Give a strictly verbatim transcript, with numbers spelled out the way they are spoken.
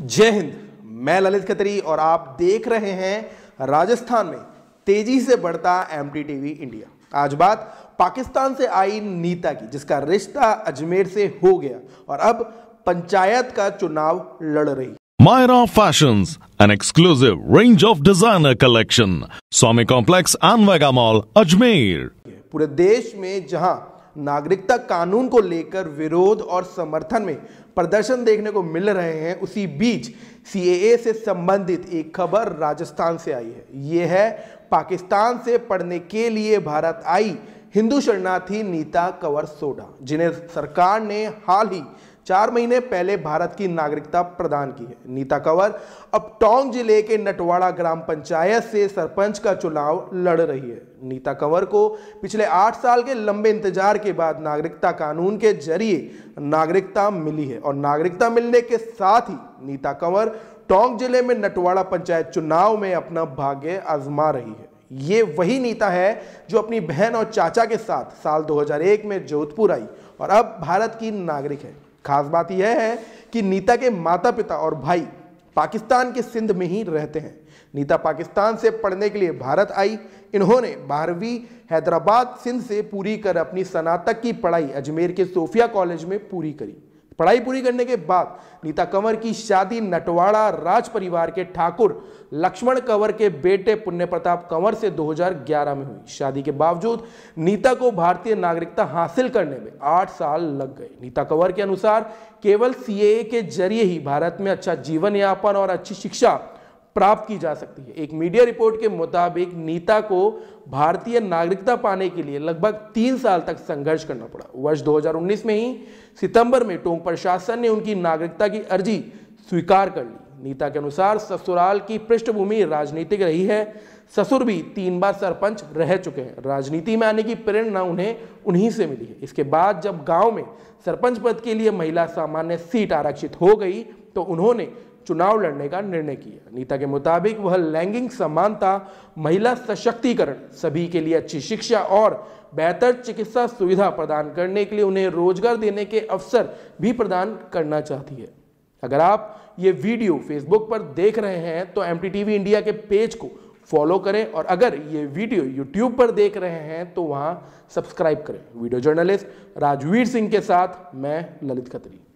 जय हिंद, मैं ललित खतरी और आप देख रहे हैं राजस्थान में तेजी से बढ़ता एमटीटीवी इंडिया। आज बात पाकिस्तान से आई नीता की, जिसका रिश्ता अजमेर से हो गया और अब पंचायत का चुनाव लड़ रही। Myra fashions, an exclusive range of designer collection, Swami complex, अनवेगा मॉल, अजमेर। पूरे देश में जहां नागरिकता कानून को लेकर विरोध और समर्थन में प्रदर्शन देखने को मिल रहे हैं, उसी बीच सीएए से संबंधित एक खबर राजस्थान से आई है। ये है पाकिस्तान से पढ़ने के लिए भारत आई हिंदू शरणार्थी नीता कंवर सोडा, जिन्हें सरकार ने हाल ही चार महीने पहले भारत की नागरिकता प्रदान की है। नीता कंवर अब टोंक जिले के नटवाड़ा ग्राम पंचायत से सरपंच का चुनाव लड़ रही है। नीता कंवर को पिछले आठ साल के लंबे इंतजार के बाद नागरिकता कानून के जरिए नागरिकता मिली है और नागरिकता मिलने के साथ ही नीता कंवर टोंक जिले में नटवाड़ा पंचायत चुनाव में अपना भाग्य आजमा रही है। ये वही नीता है जो अपनी बहन और चाचा के साथ साल दो हज़ार एक में जोधपुर आई और अब भारत की नागरिक है। खास बात यह है कि नीता के माता पिता और भाई पाकिस्तान के सिंध में ही रहते हैं। नीता पाकिस्तान से पढ़ने के लिए भारत आई। इन्होंने बारहवीं हैदराबाद सिंध से पूरी कर अपनी स्नातक की पढ़ाई अजमेर के सोफिया कॉलेज में पूरी करी। पढ़ाई पूरी करने के बाद नीता कंवर की शादी नटवाड़ा राज परिवार के ठाकुर लक्ष्मण कंवर के बेटे पुण्य प्रताप कंवर से दो हज़ार ग्यारह में हुई। शादी के बावजूद नीता को भारतीय नागरिकता हासिल करने में आठ साल लग गए। नीता कंवर के अनुसार केवल सीएए के जरिए ही भारत में अच्छा जीवन यापन और अच्छी शिक्षा प्राप्त की जा सकती है। एक मीडिया रिपोर्ट के मुताबिक नीता को भारतीय नागरिकता पाने के लिए लगभग तीन साल तक संघर्ष करना पड़ा। वर्ष दो हज़ार उन्नीस में ही सितंबर में टोंक प्रशासन ने उनकी नागरिकता की अर्जी स्वीकार कर ली। नीता के अनुसार ससुराल की पृष्ठभूमि राजनीतिक रही है। ससुर भी तीन बार सरपंच रह चुके हैं। राजनीति में आने की प्रेरणा उन्हें उन्हीं से मिली है। इसके बाद जब गाँव में सरपंच पद के लिए महिला सामान्य सीट आरक्षित हो गई तो उन्होंने चुनाव लड़ने का निर्णय किया। नीता के मुताबिक वह लैंगिक समानता, महिला सशक्तिकरण, सभी के लिए अच्छी शिक्षा और बेहतर चिकित्सा सुविधा प्रदान करने के लिए उन्हें रोजगार देने के अवसर भी प्रदान करना चाहती है। अगर आप ये वीडियो फेसबुक पर देख रहे हैं तो एमटीटीवी इंडिया के पेज को फॉलो करें और अगर ये वीडियो यूट्यूब पर देख रहे हैं तो वहाँ सब्सक्राइब करें। वीडियो जर्नलिस्ट राजवीर सिंह के साथ मैं ललित खतरी।